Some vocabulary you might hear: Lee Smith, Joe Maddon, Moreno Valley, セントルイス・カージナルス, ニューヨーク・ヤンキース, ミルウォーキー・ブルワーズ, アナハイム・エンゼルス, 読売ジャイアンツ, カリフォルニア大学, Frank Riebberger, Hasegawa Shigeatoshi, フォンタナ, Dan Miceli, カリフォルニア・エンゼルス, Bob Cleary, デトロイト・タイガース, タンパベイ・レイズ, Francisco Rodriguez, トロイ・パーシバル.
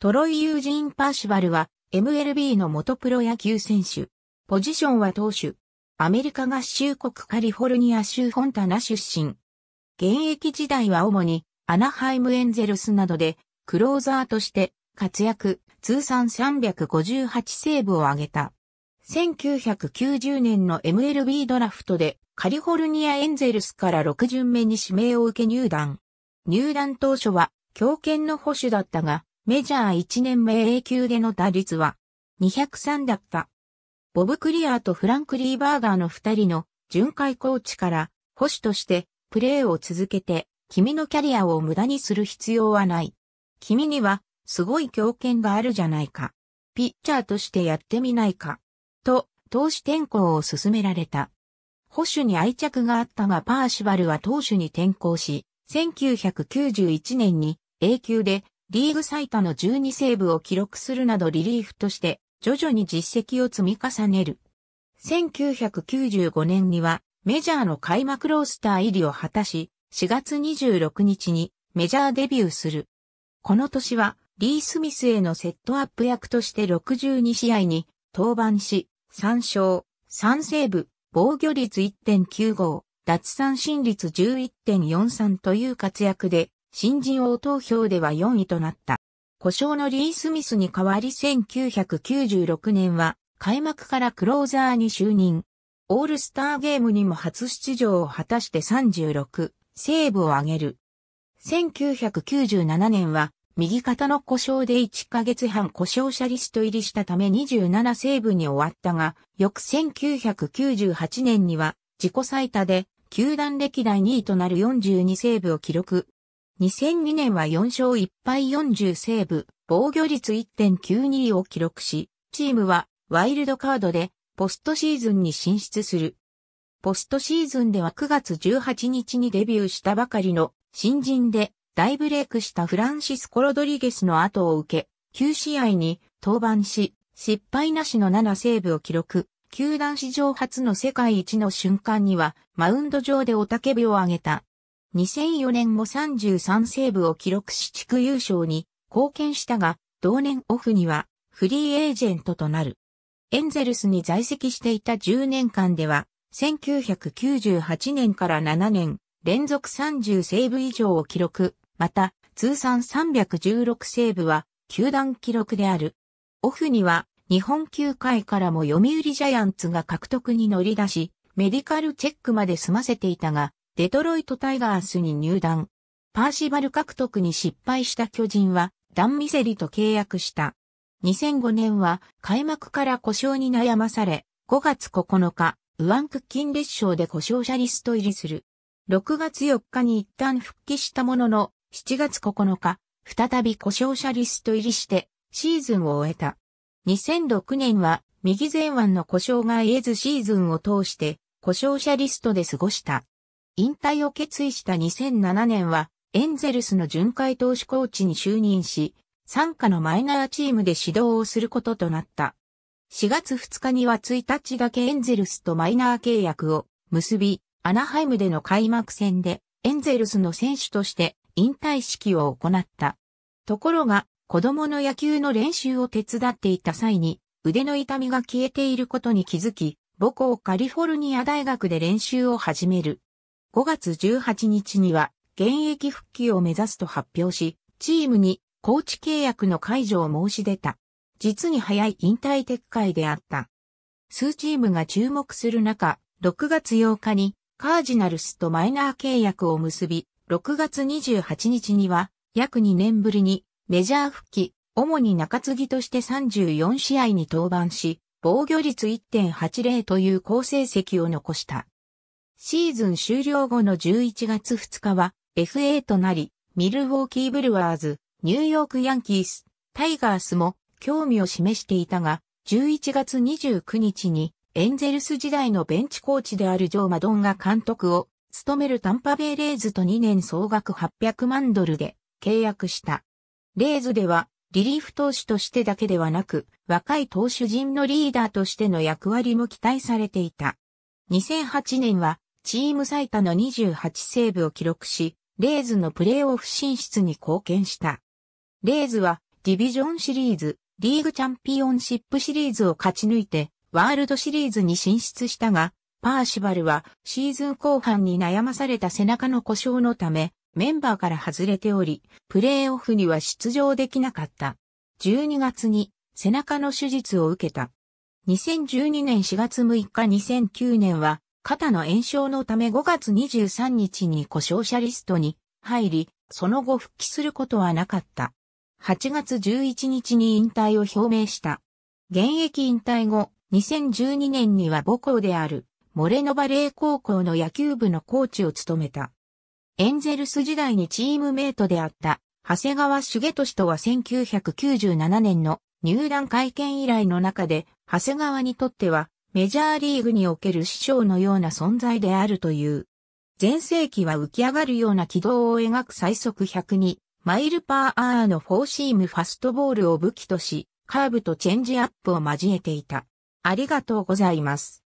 トロイ・ユージン・パーシュバルは MLB の元プロ野球選手。ポジションは投手。アメリカ合衆国カリフォルニア州フォンタナ出身。現役時代は主にアナハイムエンゼルスなどでクローザーとして活躍、通算358セーブを挙げた。1990年の MLB ドラフトでカリフォルニアエンゼルスから6巡目に指名を受け入団。入団当初は強肩の捕手だったが、メジャー1年目 A 級での打率は203だった。ボブ・クリアーとフランク・リーバーガーの2人の巡回コーチから捕手としてプレーを続けて君のキャリアを無駄にする必要はない。君にはすごい強肩があるじゃないか。ピッチャーとしてやってみないか。と投手転向を勧められた。捕手に愛着があったがパーシバルは投手に転向し、1991年に A 級でリーグ最多の12セーブを記録するなどリリーフとして徐々に実績を積み重ねる。1995年にはメジャーの開幕ロースター入りを果たし、4月26日にメジャーデビューする。この年はリー・スミスへのセットアップ役として62試合に登板し、3勝、3セーブ、防御率 1.95、奪三振率 11.43 という活躍で、新人王投票では4位となった。故障のリー・スミスに代わり1996年は開幕からクローザーに就任。オールスターゲームにも初出場を果たして36セーブを挙げる。1997年は右肩の故障で1ヶ月半故障者リスト入りしたため27セーブに終わったが、翌1998年には自己最多で球団歴代2位となる42セーブを記録。2002年は4勝1敗40セーブ、防御率 1.92 を記録し、チームはワイルドカードでポストシーズンに進出する。ポストシーズンでは9月18日にデビューしたばかりの新人で大ブレイクしたフランシスコ・ロドリゲスの後を受け、9試合に登板し、失敗なしの7セーブを記録。球団史上初の世界一の瞬間にはマウンド上で雄たけびを上げた。2004年も33セーブを記録し地区優勝に貢献したが、同年オフにはフリーエージェントとなる。エンゼルスに在籍していた10年間では、1998年から7年連続30セーブ以上を記録、また通算316セーブは球団記録である。オフには日本球界からも読売ジャイアンツが獲得に乗り出し、メディカルチェックまで済ませていたが、デトロイトタイガースに入団。パーシバル獲得に失敗した巨人は、ダン・ミセリと契約した。2005年は開幕から故障に悩まされ、5月9日、腕屈筋裂傷で故障者リスト入りする。6月4日に一旦復帰したものの、7月9日、再び故障者リスト入りして、シーズンを終えた。2006年は、右前腕の故障が癒えずシーズンを通して、故障者リストで過ごした。引退を決意した2007年は、エンゼルスの巡回投手コーチに就任し、傘下のマイナーチームで指導をすることとなった。4月2日には1日だけエンゼルスとマイナー契約を結び、アナハイムでの開幕戦で、エンゼルスの選手として引退式を行った。ところが、子供の野球の練習を手伝っていた際に、腕の痛みが消えていることに気づき、母校カリフォルニア大学で練習を始める。5月18日には現役復帰を目指すと発表し、チームにコーチ契約の解除を申し出た。実に早い引退撤回であった。数チームが注目する中、6月8日にカージナルスとマイナー契約を結び、6月28日には約2年ぶりにメジャー復帰、主に中継ぎとして34試合に登板し、防御率 1.80 という好成績を残した。シーズン終了後の11月2日は FA となり、ミルウォーキーブルワーズ、ニューヨークヤンキース、タイガースも興味を示していたが、11月29日にエンゼルス時代のベンチコーチであるジョー・マドンが監督を務めるタンパベイレイズと2年総額800万ドルで契約した。レイズではリリーフ投手としてだけではなく、若い投手陣のリーダーとしての役割も期待されていた。2008年は、チーム最多の28セーブを記録し、レイズのプレーオフ進出に貢献した。レイズはディビジョンシリーズ、リーグチャンピオンシップシリーズを勝ち抜いて、ワールドシリーズに進出したが、パーシバルはシーズン後半に悩まされた背中の故障のため、メンバーから外れており、プレーオフには出場できなかった。12月に背中の手術を受けた。2012年4月6日2009年は、肩の炎症のため5月23日に故障者リストに入り、その後復帰することはなかった。8月11日に引退を表明した。現役引退後、2012年には母校である、モレノバレー高校の野球部のコーチを務めた。エンゼルス時代にチームメイトであった、長谷川重利とは1997年の入団会見以来の中で、長谷川にとっては、メジャーリーグにおける師匠のような存在であるという。全盛期は浮き上がるような軌道を描く最速102マイルパーアーのフォーシームファストボールを武器とし、カーブとチェンジアップを交えていた。ありがとうございます。